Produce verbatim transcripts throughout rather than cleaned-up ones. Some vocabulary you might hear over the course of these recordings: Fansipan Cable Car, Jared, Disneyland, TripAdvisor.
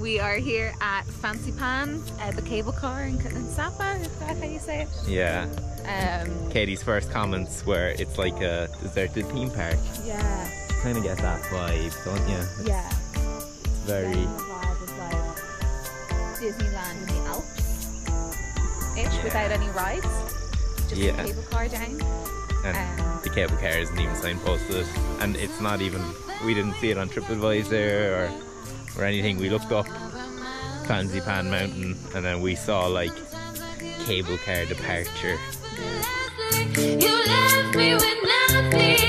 We are here at Fansipan, uh, the cable car in Fansipan, is that how you say it? Yeah. Um, Katie's first comments were it's like a deserted theme park. Yeah. You kind of get that vibe, don't you? It's yeah. It's very... The vibe is like Disneyland in the Alps-ish, yeah. Without any rides. Just yeah. The cable car down. And um, the cable car isn't even signposted. And it's not even... We didn't see it on TripAdvisor or... or anything. We looked up Fansipan Mountain and then we saw like cable car departure. You left me with nothing.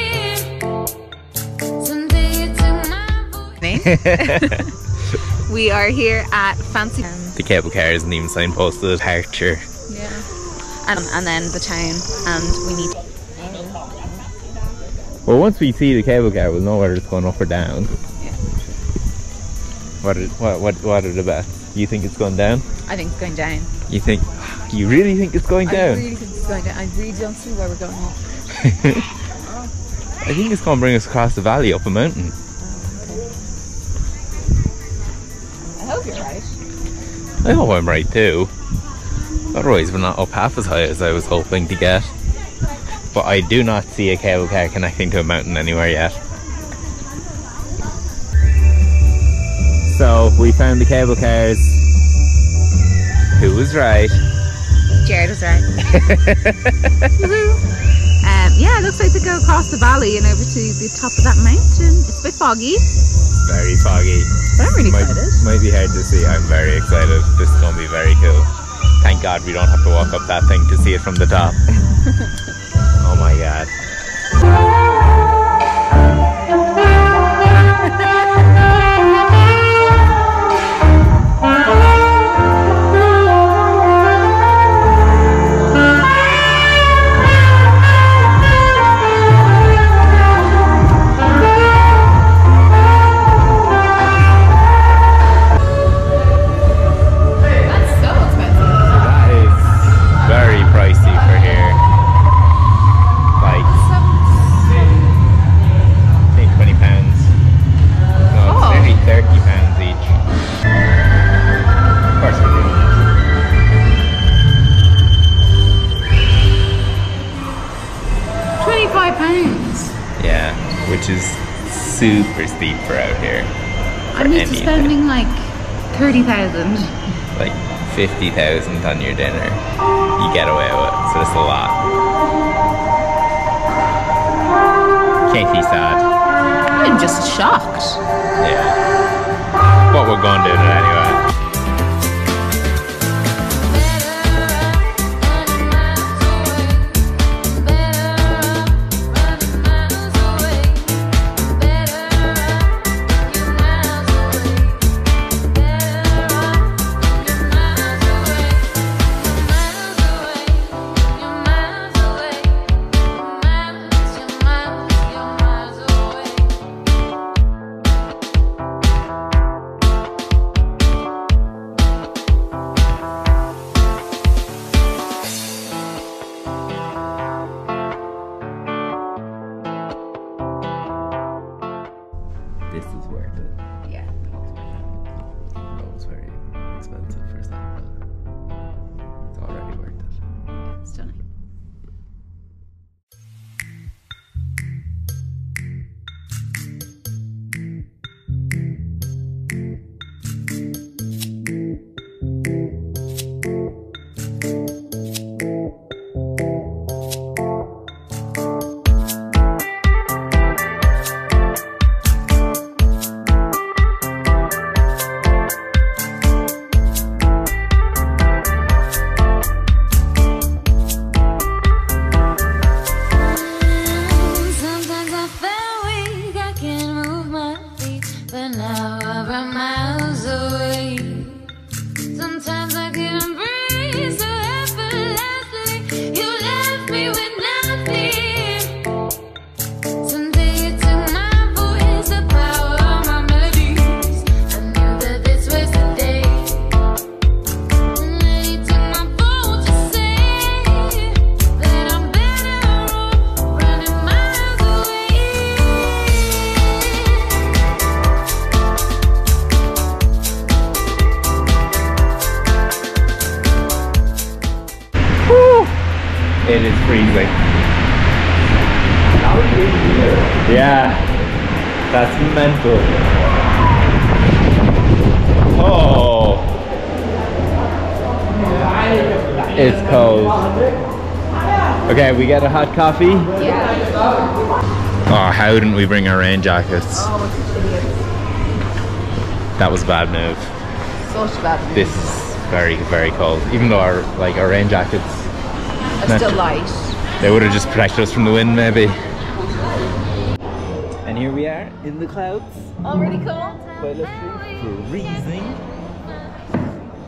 We are here at Fansipan. The cable car isn't even signposted departure. Yeah. And, and then the town, and we need. Well, once we see the cable car, we'll know whether it's going up or down. What are, what, what, what are the best? You think it's going down? I think it's going down. You think? You really think it's going down? I really think it's going down. I really don't see where we're going up. I think it's going to bring us across the valley up a mountain. Oh, okay. I hope you're right. I hope I'm right too. Otherwise we're not up half as high as I was hoping to get. But I do not see a cable car connecting to a mountain anywhere yet. So we found the cable cars. Who was right? Jared was right. um, yeah, it looks like they go across the valley and over to the top of that mountain. It's a bit foggy. Very foggy. But I'm really might, excited. Might be hard to see. I'm very excited. This is going to be very cool. Thank God we don't have to walk up that thing to see it from the top. Oh my God. Which is super steep for out here. For I'm used to spending like thirty thousand. Like fifty thousand on your dinner. You get away with it, so it's a lot. Katie's sad. I'm just shocked. Yeah. But we're going to do it anyway. it is freezing. Yeah, that's mental. Oh, it's cold. Okay, we get a hot coffee. Yeah. Oh, how didn't we bring our rain jackets? That was a bad move. Such a bad move. This is very, very cold. Even though our like our rain jackets are still light. They would have just protected us from the wind, maybe. And here we are in the clouds. Already cold. Quite literally freezing.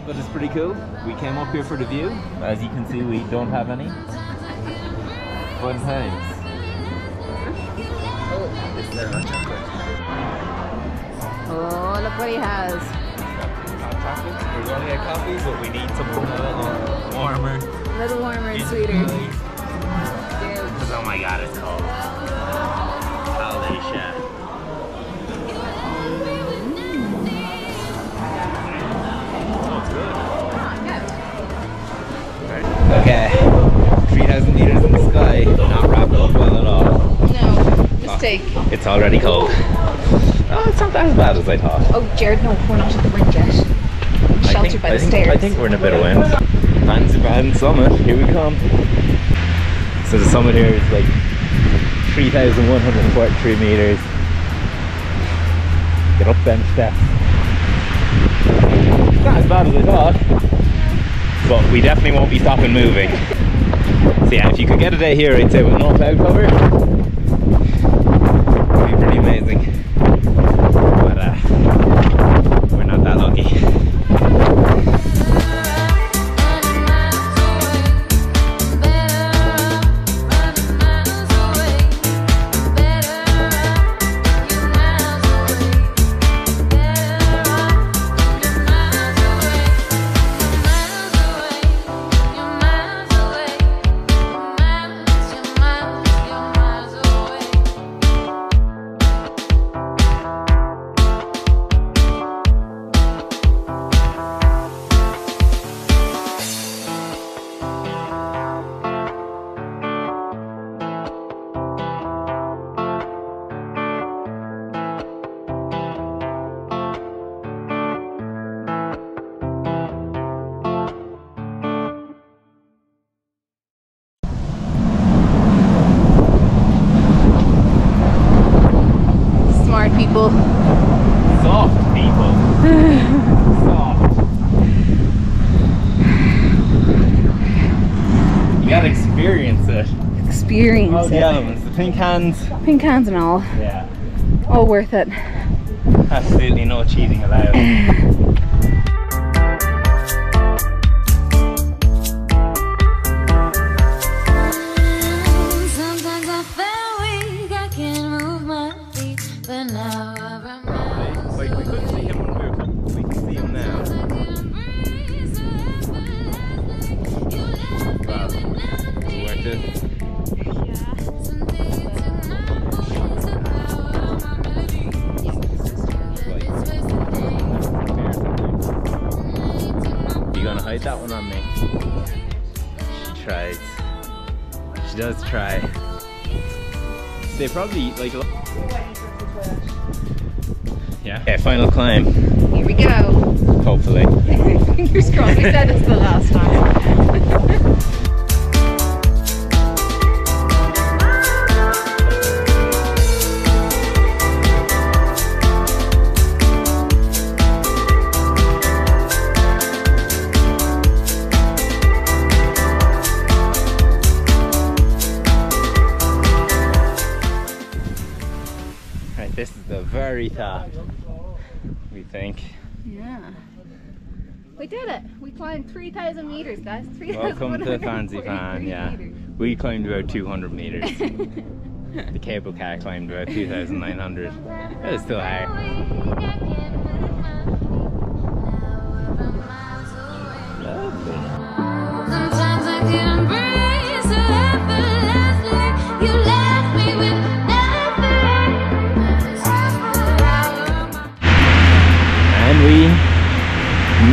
But it's pretty cool. We came up here for the view. As you can see, we don't have any. Fun times. Oh, it's there. Oh, look what he has. We're going to get coffee, but we need something a little warmer. A little warmer and sweeter. Because oh my god, it's cold. Holy shit. Oh, it's good. Okay, three thousand meters in the sky. Not wrapped up well at all. No, mistake. Oh, it's already cold. Oh, it's not as bad as I thought. Oh, Jared, no, we're not at the rink yet. Sheltered by the stairs. I think we're in a bit of wind. Fansipan Summit, here we come. So the summit here is like three thousand one hundred forty-three meters. Get up them steps. It's not as bad as I thought, but we definitely won't be stopping moving. So yeah, if you could get a day here, I'd say with no cloud cover, it'd be pretty amazing. People. Soft people. Soft. You gotta experience it. Experience all it. The elements, the pink hands. Pink hands and all. Yeah. All worth it. Absolutely no cheating allowed. Hide that one on me. She tries. She does try. They probably eat like a lot. Yeah. Okay, final climb. Here we go. Hopefully. Fingers crossed. We said this the last time. This is the very top, we think. Yeah. We did it. We climbed three thousand meters, guys. Welcome to Fansipan, yeah. Meters. We climbed about two hundred meters. The cable car climbed about two thousand nine hundred. That was still higher. Sometimes I can breathe, you left me with. We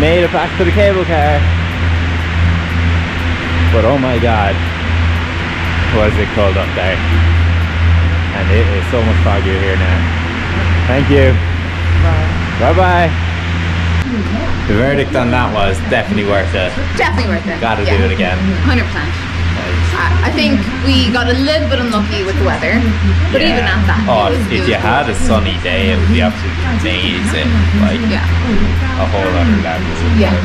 made it back to the cable car, but oh my god, was it cold up there, and it is so much foggier here now. Thank you. Bye bye. The verdict on that was definitely worth it. Definitely worth it. Gotta yeah. do it again. one hundred percent. I think we got a little bit unlucky with the weather, but yeah. even at that, oh, it was, if it you had a sunny day, it would be absolutely amazing. Like yeah. a whole other level. Yeah.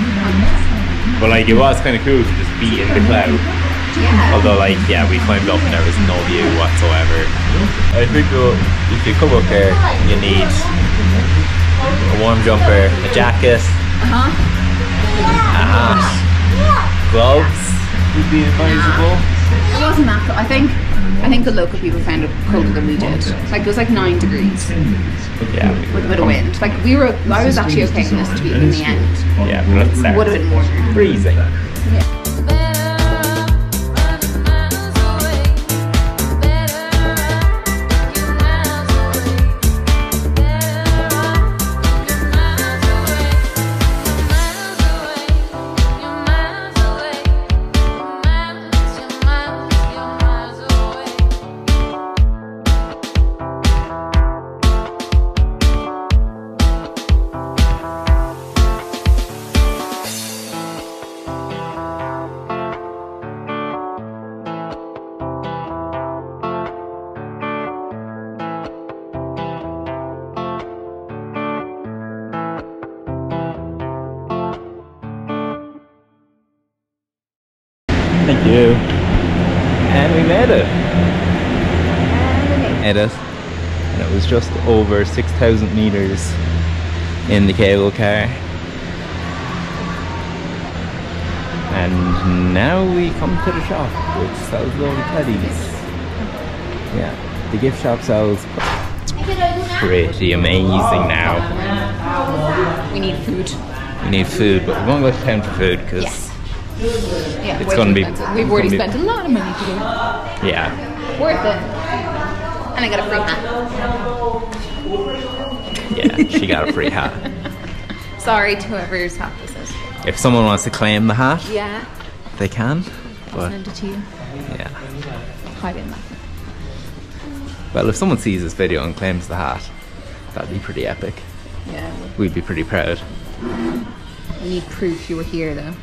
But like it was kind of cool to just be in the cloud. Yeah. Although like yeah, we climbed up and there was no view whatsoever. I think though, if you come up here, you need a warm jumper, a jacket, uh-huh. a hat, gloves would be advisable. It wasn't that cold. I think I think the local people found it colder than we did. Like it was like nine degrees. Yeah. With a bit of wind. Like we were. I was actually okay with this to be in the end. Yeah, but it would have been more freezing. Yeah. Thank you. And we made it. And we made it. And it was just over six thousand meters in the cable car. And now we come to the shop, which sells little teddies. Yeah, the gift shop sells. It's pretty amazing now. We need food. We need food, but we won't go to town for food because. Yes. Yeah, it's gonna be expensive. We've already spent a lot of money today. Yeah. Worth it. And I got a free hat. Yeah, she got a free hat. Sorry to whoever's hat this is. If someone wants to claim the hat, yeah, they can. I'll send it to you. Yeah. Hide it in that. Well, if someone sees this video and claims the hat, that'd be pretty epic. Yeah. We'd be pretty proud. We need proof you were here though.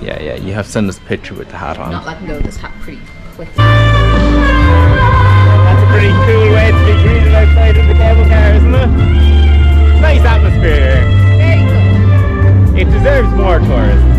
Yeah, yeah, you have to send us a picture with the hat on. Not letting go of this hat pretty quickly. That's a pretty cool way to be greeted outside of the cable car, isn't it? Nice atmosphere. Very good. It deserves more tourists.